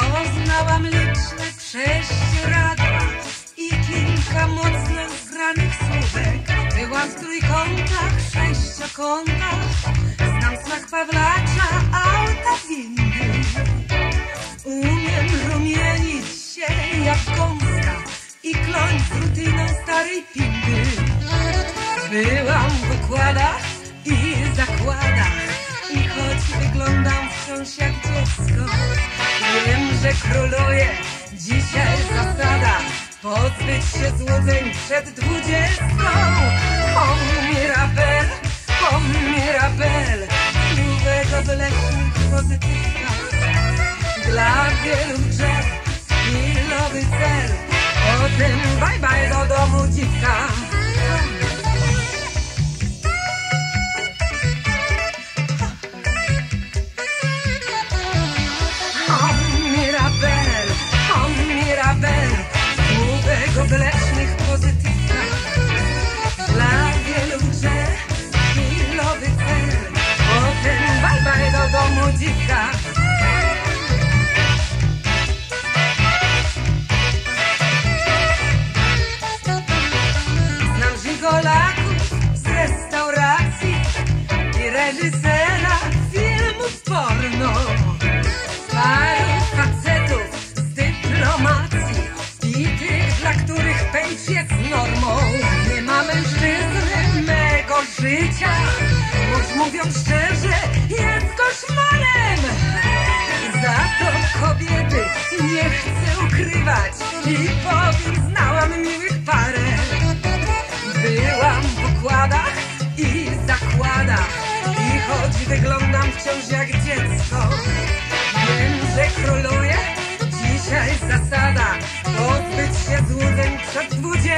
Poznałam liczne prześcieradła i kilka mocno zgranych słówek. Byłam w trójkątach, sześciokątach, znam smak Pawlacza, auta, windy. Umiem rumienić się jak gąska i kląć z rutyną starej pindy. Byłam w układach i zakładach i choć wyglądam wciąż jak dziecko, wiem, że króluje dzisiaj zasada pozbyć się złudzeń przed 20. o mirabel, ślubego w leśnych pozytywkach. Dla wielu drzew chwilowy cel, potem bye bye do domu dziecka. W lecznych pozytywkach dla wielu drzew chwilowy cel, potem bye bye do domu dziecka. Znam żigolaków z restauracji i reżysera filmów porno, paru facetów z dyplomacji i tych, dla których pęcz jest normą. Nie ma mężczyzny mego życia, choć mówią szczerze, jest koszmarem. Za to kobiety nie chcę ukrywać i powiem, znałam miłych parę. Byłam w układach i zakładach i choć wyglądam wciąż jak dziecko, wiem, że króluje dzisiaj zasada pozbyć się złudzeń przed 20.